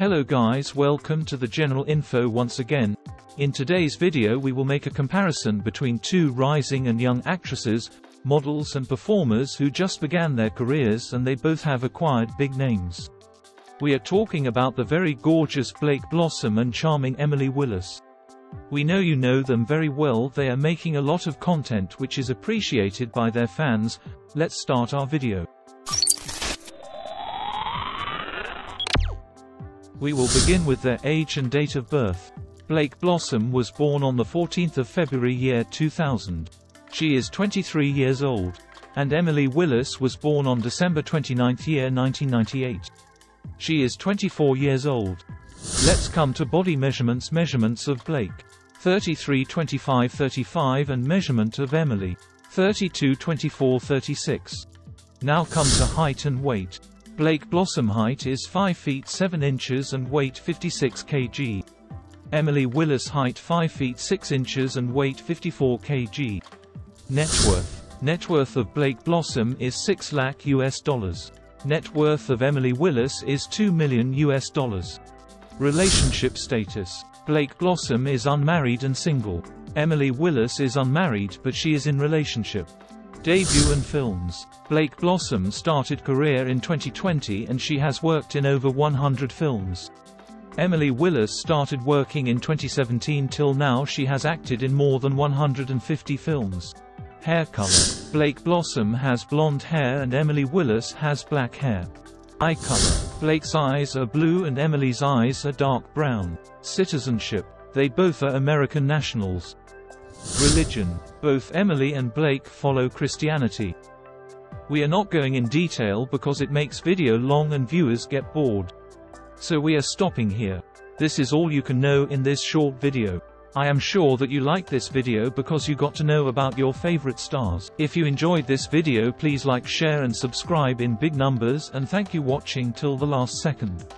Hello guys, welcome to The General Info once again. In today's video we will make a comparison between two rising and young actresses, models and performers who just began their careers, and they both have acquired big names. We are talking about the very gorgeous Blake Blossom and charming Emily Willis. We know you know them very well. They are making a lot of content which is appreciated by their fans. Let's start our video. We will begin with their age and date of birth. Blake Blossom was born on the 14th of February year 2000. She is 23 years old. And Emily Willis was born on December 29th year 1998. She is 24 years old. Let's come to body measurements. Measurements of Blake: 33-25-35, and measurement of Emily: 32-24-36. Now come to height and weight. Blake Blossom height is 5 feet 7 inches and weight 56 kg. Emily Willis height 5 feet 6 inches and weight 54 kg. Net worth. Net worth of Blake Blossom is $6 lakh US dollars. Net worth of Emily Willis is $2 million US dollars. Relationship status. Blake Blossom is unmarried and single. Emily Willis is unmarried but she is in relationship. Debut and films. Blake Blossom started career in 2020 and she has worked in over 100 films. Emily Willis started working in 2017 till now she has acted in more than 150 films. Hair color. Blake Blossom has blonde hair and Emily Willis has black hair. Eye color. Blake's eyes are blue and Emily's eyes are dark brown. Citizenship. They both are American nationals. Religion. Both Emily and Blake follow Christianity. We are not going in detail because it makes video long and viewers get bored. So we are stopping here. This is all you can know in this short video. I am sure that you like this video because you got to know about your favorite stars. If you enjoyed this video, please like, share and subscribe in big numbers, and thank you watching till the last second.